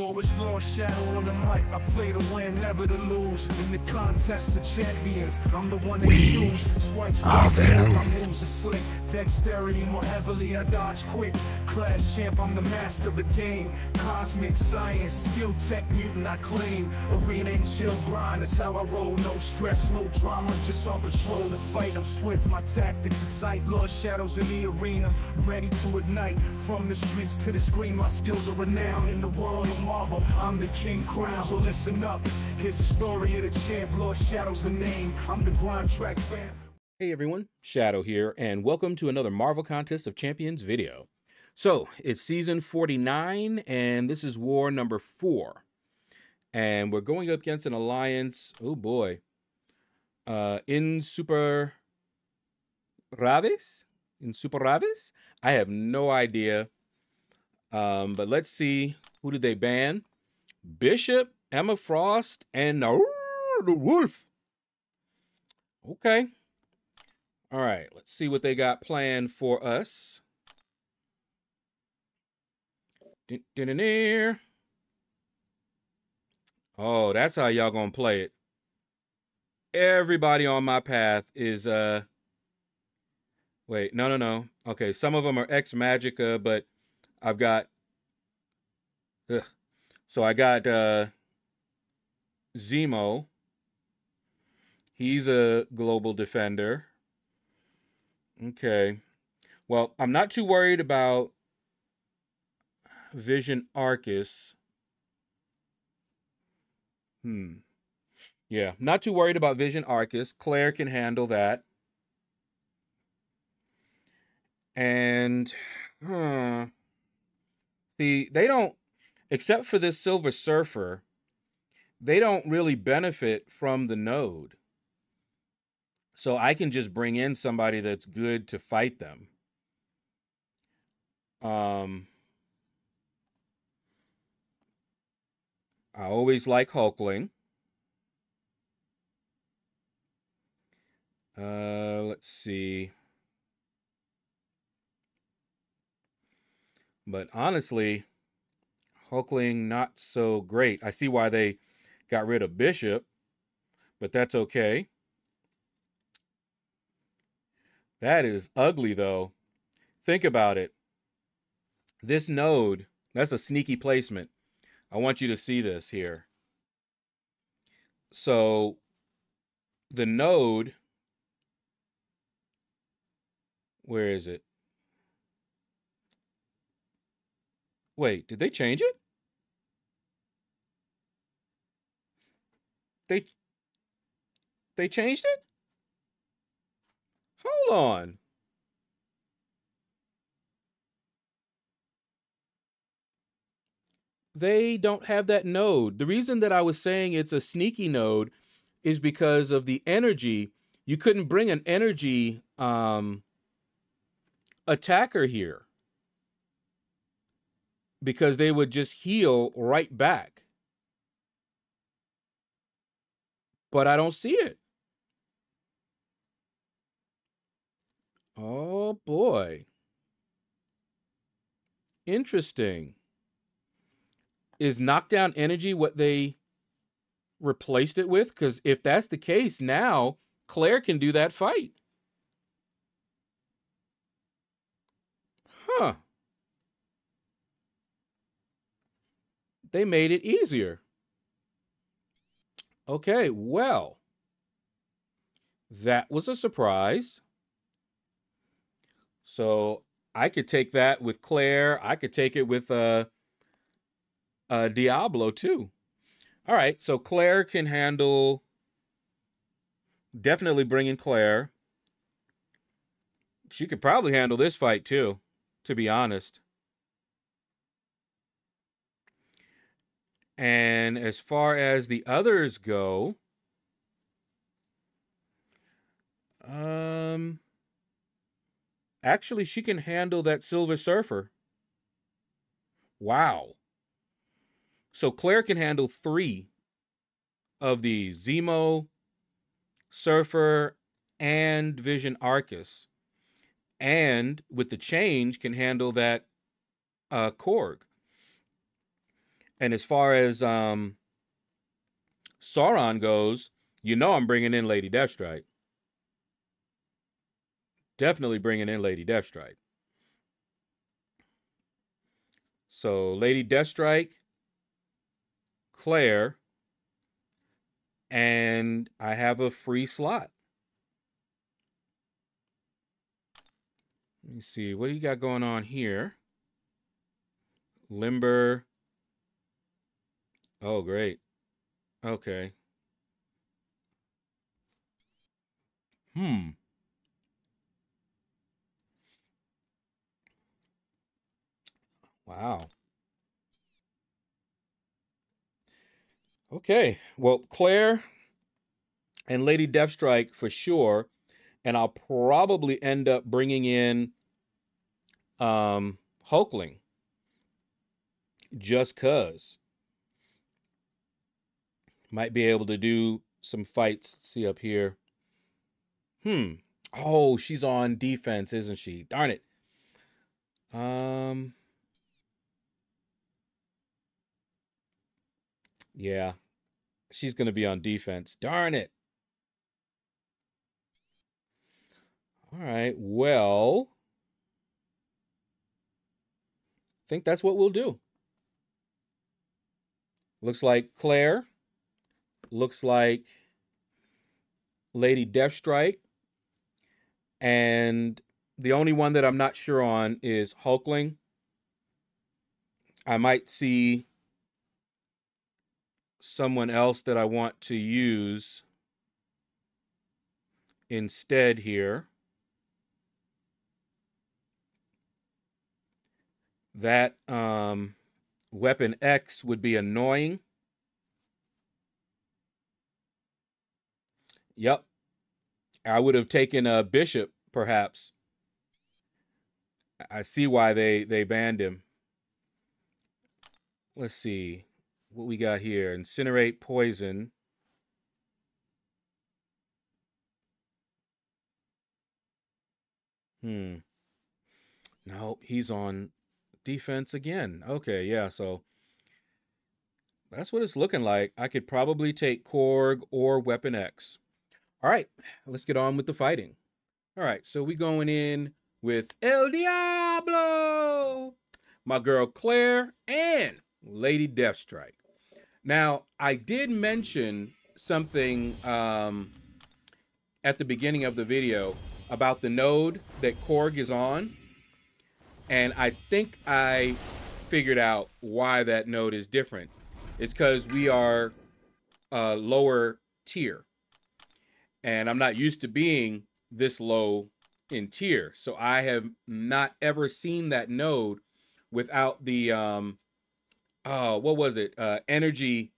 go. It's Lord Shaedow on the mic. I play to win, never to lose. In the contest of champions, I'm the one that choose. Swipes are them. My moves are slick. Dexterity more heavily, I dodge quick. Class champ, I'm the master of the game. Cosmic science, skill tech, mutant I claim. Arena and chill grind, that's how I roll. No stress, no drama, just on patrol to fight. I'm swift, my tactics excite. Lord Shaedows in the arena, ready to ignite. From the streets to the screen, my skills are renowned. In the world of Marvel, I'm the king crown. So listen up, here's the story of the champ. Lord Shaedows the name, I'm the grind track fan. Hey everyone, Shaedow here, and welcome to another Marvel Contest of Champions video. So, it's season 49, and this is war number 4. And we're going up against an alliance, oh boy, in Super Raves? I have no idea, but let's see, who did they ban? Bishop, Emma Frost, and the Wolf. Okay. All right, let's see what they got planned for us. Oh, that's how y'all gonna play it. Everybody on my path is, wait, no. Okay, some of them are Ex Magica, but I've got, so I got Zemo. He's a global defender. Okay, well, I'm not too worried about Vision Aarkus. Yeah, not too worried about Vision Aarkus. Claire can handle that. And, see, they don't, except for this Silver Surfer, they don't really benefit from the node. So I can just bring in somebody that's good to fight them. I always like Hulkling. Let's see. But honestly, Hulkling not so great. I see why they got rid of Bishop, but that's okay. That is ugly, though. Think about it. This node, that's a sneaky placement. I want you to see this here. So, the node, where is it? Wait, did they change it? They changed it? Hold on. They don't have that node. The reason that I was saying it's a sneaky node is because of the energy. You couldn't bring an energy attacker here because they would just heal right back. But I don't see it. Oh, boy. Interesting. Is knockdown energy what they replaced it with? Because if that's the case, now Claire can do that fight. Huh. They made it easier. Okay, well. That was a surprise. So I could take that with Claire. I could take it with Diablo too. All right, so Claire can handle. Definitely bring in Claire. She could probably handle this fight too, to be honest. And as far as the others go, actually, she can handle that Silver Surfer. Wow. So Claire can handle 3 of these. Zemo, Surfer, and Vision Aarkus. And with the change, can handle that Korg. And as far as Sauron goes, you know I'm bringing in Lady Deathstrike. Definitely bringing in Lady Deathstrike. So Lady Deathstrike, Claire, and I have a free slot. Let me see, what do you got going on here? Limber. Oh, great. Okay. Wow. Okay. Well, Claire and Lady Deathstrike for sure. And I'll probably end up bringing in Hulkling. Just cuz. Might be able to do some fights. Let's see up here. Oh, she's on defense, isn't she? Darn it. Yeah. She's going to be on defense. Darn it. All right. Well, I think that's what we'll do. Looks like Claire. Looks like Lady Deathstrike. And the only one that I'm not sure on is Hulkling. I might see someone else that I want to use instead here. That Weapon X would be annoying. Yep. I would have taken a Bishop, perhaps. I see why they banned him. Let's see what we got here. Incinerate, poison. Nope, he's on defense again. Okay, yeah, so that's what it's looking like. I could probably take Korg or Weapon X. All right, let's get on with the fighting. All right, so we going in with El Diablo, my girl Claire, and Lady Deathstrike. Now, I did mention something at the beginning of the video about the node that Korg is on, and I think I figured out why that node is different. It's because we are lower tier. And I'm not used to being this low in tier. So I have not ever seen that node without the, what was it? Energy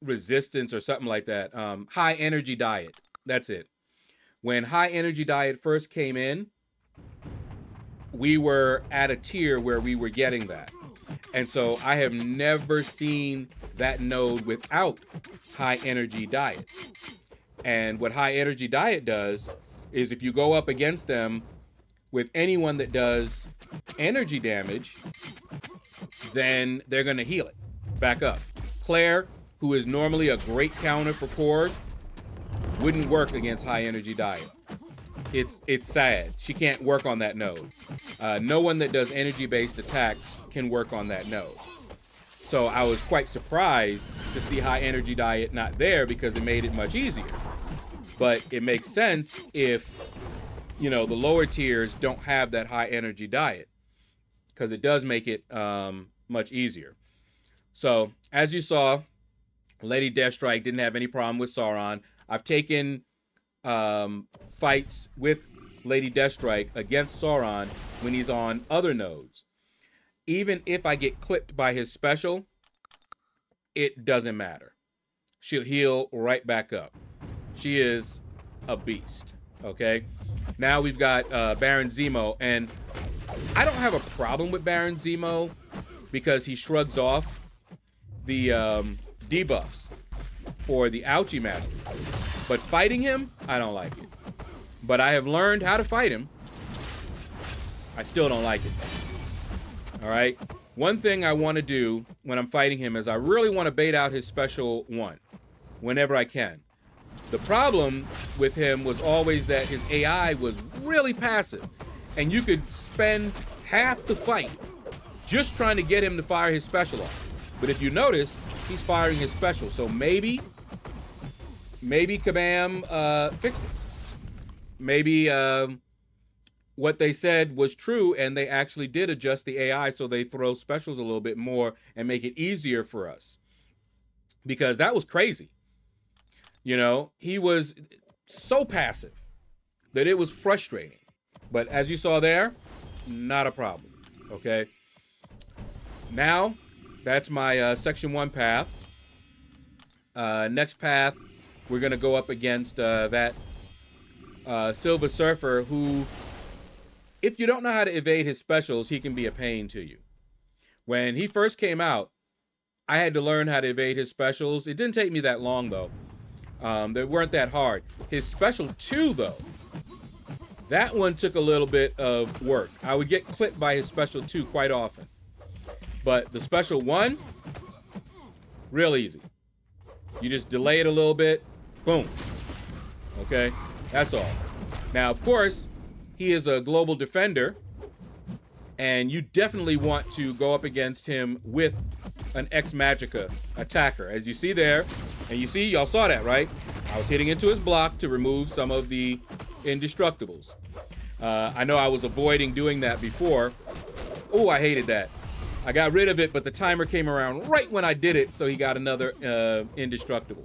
resistance or something like that. High energy diet. That's it. When high energy diet first came in, we were at a tier where we were getting that. And so I have never seen that node without high energy diet. And what high energy diet does is if you go up against them with anyone that does energy damage, then they're going to heal it back up. Claire, who is normally a great counter for Korg, wouldn't work against high energy diet. It's sad. She can't work on that node. No one that does energy-based attacks can work on that node. So I was quite surprised to see high energy diet not there because it made it much easier. But it makes sense if, you know, the lower tiers don't have that high energy diet because it does make it much easier. So as you saw, Lady Deathstrike didn't have any problem with Sauron. I've taken fights with Lady Deathstrike against Sauron when he's on other nodes. Even if I get clipped by his special, it doesn't matter. She'll heal right back up. She is a beast, okay? Now we've got Baron Zemo, and I don't have a problem with Baron Zemo because he shrugs off the debuffs for the Ouchie Master. But fighting him, I don't like it. But I have learned how to fight him. I still don't like it. All right. One thing I want to do when I'm fighting him is I really want to bait out his special one whenever I can. The problem with him was always that his AI was really passive, and you could spend half the fight just trying to get him to fire his special off. But if you notice, he's firing his special, so maybe Kabam fixed it. Maybe what they said was true, and they actually did adjust the AI so they throw specials a little bit more and make it easier for us. Because that was crazy. You know, he was so passive that it was frustrating. But as you saw there, not a problem, okay? Now, that's my Section 1 path. Next path, we're going to go up against that Silver Surfer who, if you don't know how to evade his specials, he can be a pain to you. When he first came out, I had to learn how to evade his specials. It didn't take me that long, though. They weren't that hard. His special 2, though, that one took a little bit of work. I would get clipped by his special 2 quite often. But the special 1, real easy. You just delay it a little bit, boom. Okay, that's all. Now, of course, he is a global defender, and you definitely want to go up against him with an Ex Magica attacker, as you see there. And you see, y'all saw that, right? I was hitting into his block to remove some of the indestructibles. I know I was avoiding doing that before. Oh, I hated that. I got rid of it, but the timer came around right when I did it, so he got another indestructible.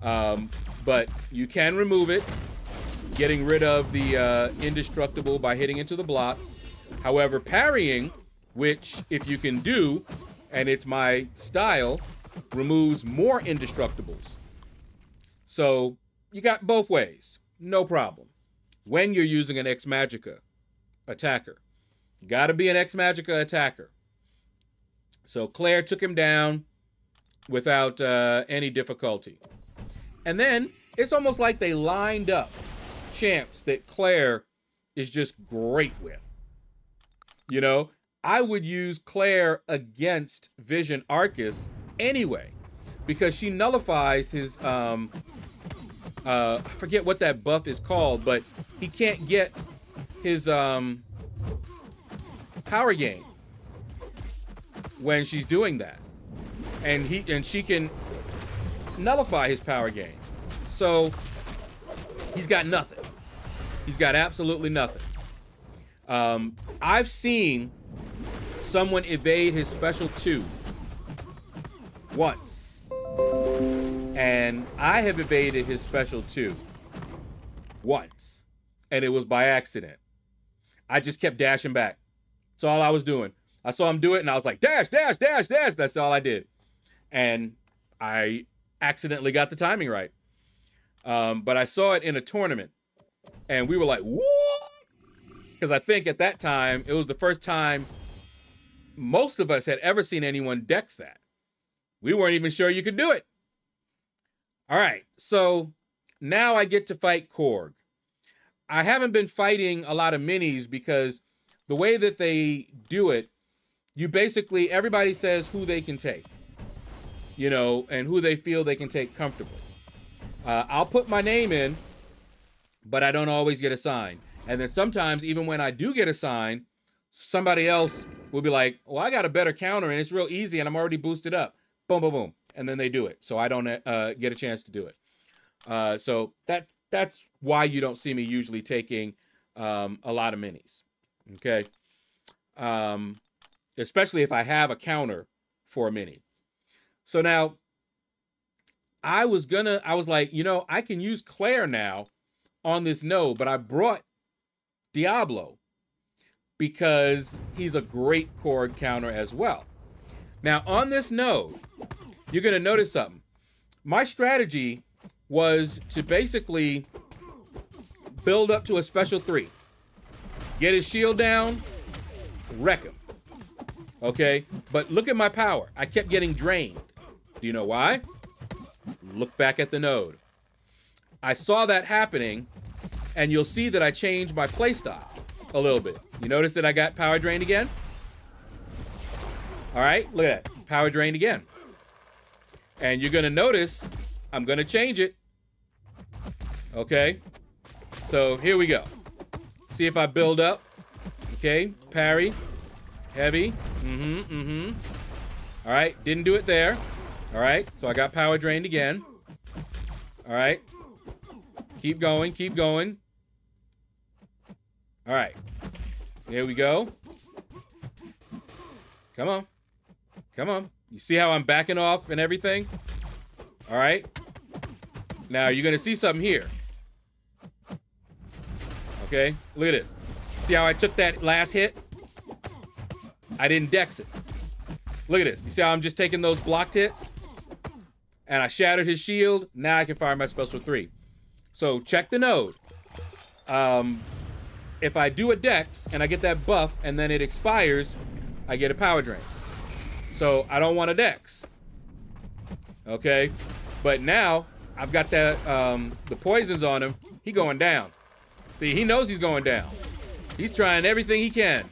But you can remove it, getting rid of the indestructible by hitting into the block. However, parrying, which if you can do, and it's my style, removes more indestructibles. So you got both ways, no problem. When you're using an Ex Magica attacker, you gotta be an Ex Magica attacker. So Claire took him down without any difficulty. And then it's almost like they lined up champs that Claire is just great with. You know, I would use Claire against Vision Aarkus anyway, because she nullifies his, I forget what that buff is called, but he can't get his power gain when she's doing that. And she can nullify his power gain. So he's got nothing. He's got absolutely nothing. I've seen someone evade his special 2 once, and I have evaded his special 2 once, and it was by accident. I just kept dashing back. That's all I was doing. I saw him do it, and I was like, dash, dash, dash, dash. That's all I did. And I accidentally got the timing right. But I saw it in a tournament, and we were like, whoa! Because I think at that time, it was the first time most of us had ever seen anyone dex that. We weren't even sure you could do it. All right, so now I get to fight Korg. I haven't been fighting a lot of minis because the way that they do it, you basically, everybody says who they can take, you know, and who they feel they can take comfortably. I'll put my name in, but I don't always get assigned. And then sometimes, even when I do get assigned, somebody else will be like, well, I got a better counter, and it's real easy, and I'm already boosted up. Boom, boom, boom, and then they do it. So I don't get a chance to do it. So that's why you don't see me usually taking a lot of minis, okay? Especially if I have a counter for a mini. So now, I was like, you know, I can use Claire now on this node, but I brought Diablo because he's a great Korg counter as well. Now, on this node, you're going to notice something. My strategy was to basically build up to a special 3. Get his shield down, wreck him. Okay? But look at my power. I kept getting drained. Do you know why? Look back at the node. I saw that happening, and you'll see that I changed my playstyle a little bit. You notice that I got power drained again? All right, look at that. Power drained again. And you're gonna notice, I'm gonna change it. Okay, so here we go. See if I build up. Okay, parry, heavy, All right, didn't do it there. All right, so I got power drained again. All right, keep going, keep going. All right, here we go. Come on, come on. You see how I'm backing off and everything? All right. Now you're gonna see something here. Okay, look at this. See how I took that last hit? I didn't dex it. Look at this. You see how I'm just taking those blocked hits? And I shattered his shield. Now I can fire my special 3. So check the node. If I do a dex and I get that buff and then it expires, I get a power drain. So I don't want a dex. Okay, but now I've got that, the poisons on him. He going down. See, he knows he's going down. He's trying everything he can,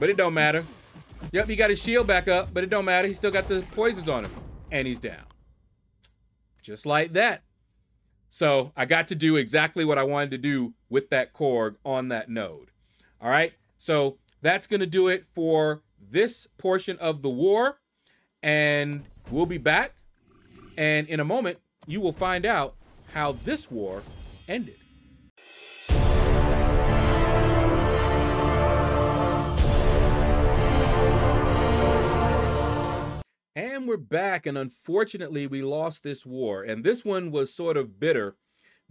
but it don't matter. Yep, he got his shield back up, but it don't matter. He still got the poisons on him, and he's down. Just like that. So I got to do exactly what I wanted to do with that Korg on that node. All right, so that's gonna do it for this portion of the war, and we'll be back, and in a moment, you will find out how this war ended. And we're back, and unfortunately, we lost this war. And this one was sort of bitter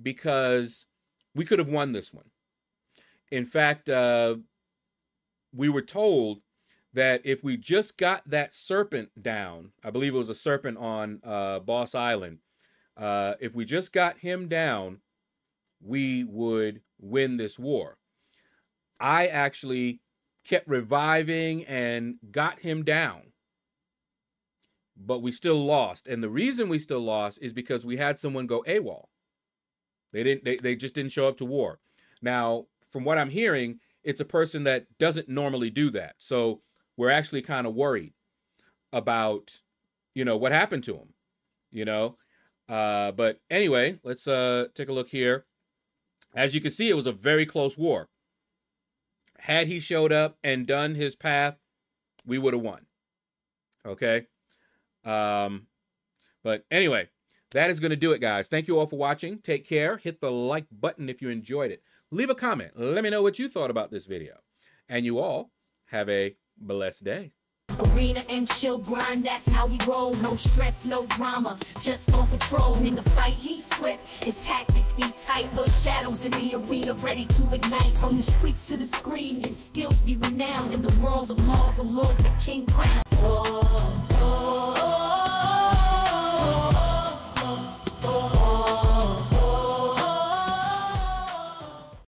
because we could have won this one. In fact, we were told that if we just got that serpent down, I believe it was a serpent on Boss Island, if we just got him down, we would win this war. I actually kept reviving and got him down, but we still lost. And the reason we still lost is because we had someone go AWOL. They just didn't show up to war. Now, from what I'm hearing, it's a person that doesn't normally do that. So we're actually kind of worried about, you know, what happened to him, you know? But anyway, let's take a look here. As you can see, it was a very close war. Had he showed up and done his path, we would have won. Okay. But anyway, that is going to do it, guys. Thank you all for watching. Take care. Hit the like button if you enjoyed it. Leave a comment. Let me know what you thought about this video. And you all have a blessed day. Arena and chill grind, that's how we roll. No stress, no drama, just on patrol. In the fight, he's swift, his tactics be tight. Lord Shaadow's in the arena, ready to ignite. From the streets to the screen, his skills be renowned. In the world of Marvel, Lord the King Crown.